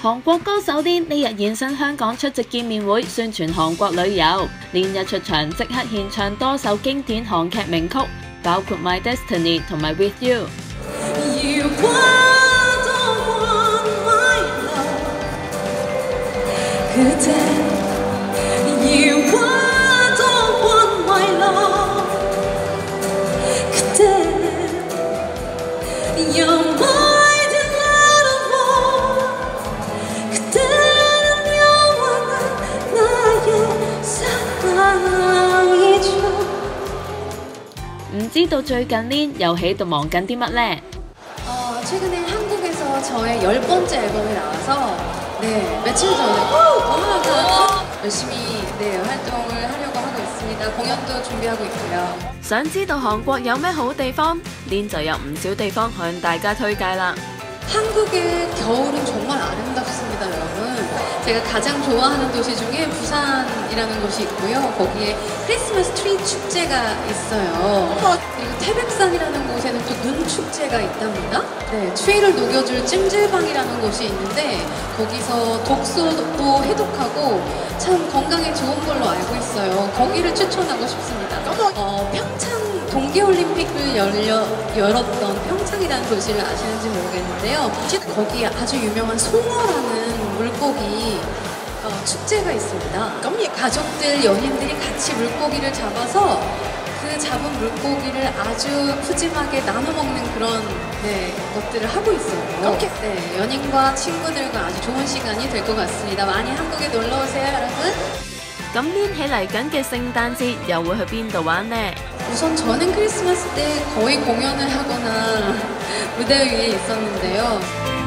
韓國歌手 Lin 呢日現身香港出席見面會，宣傳韓國旅遊。Lin 一出場即刻獻唱多首經典韓劇名曲，包括《My Destiny》同埋《With You》。 唔知道最近 Lin 又喺度忙緊啲乜呢？최근에 한국에서 저의 10번째 앨범이 나와서 며칠 전에 너무나 열심히 활동을 하려고 하고 있습니다. 공연도 준비하고 있고요. 想知道韓國有咩好地方 ？Lin 就有唔少地方向大家推介啦。 한국의 겨울은 정말 아름답습니다, 여러분. 제가 가장 좋아하는 도시 중에 부산이라는 곳이 있고요. 거기에 크리스마스 트리 축제가 있어요. 그리고 태백산이라는 곳에는 또 눈 축제가 있답니다. 추위를 녹여줄 찜질방이라는 곳이 있는데 거기서 독소도 해독하고 참 건강에 좋은 걸로 알고 있어요. 거기를 추천하고 싶습니다. 평창 동계올림픽을 열었던 평창이라는 도시를 아시는지 모르겠는데요. 거기에 아주 유명한 송어라는 물고기 축제가 있습니다. 가족들, 연인들이 같이 물고기를 잡아서 그 잡은 물고기를 아주 푸짐하게 나눠 먹는 그런 것들을 하고 있어요. 연인과 친구들과 아주 좋은 시간이 될 것 같습니다. 많이 한국에 놀러 오세요, 여러분.咁 Lin 喺嚟緊嘅聖誕節又會去邊度玩呢？ 우선 저는 크리스마스 때 거의 공연을 하거나 무대 위에 있었는데요.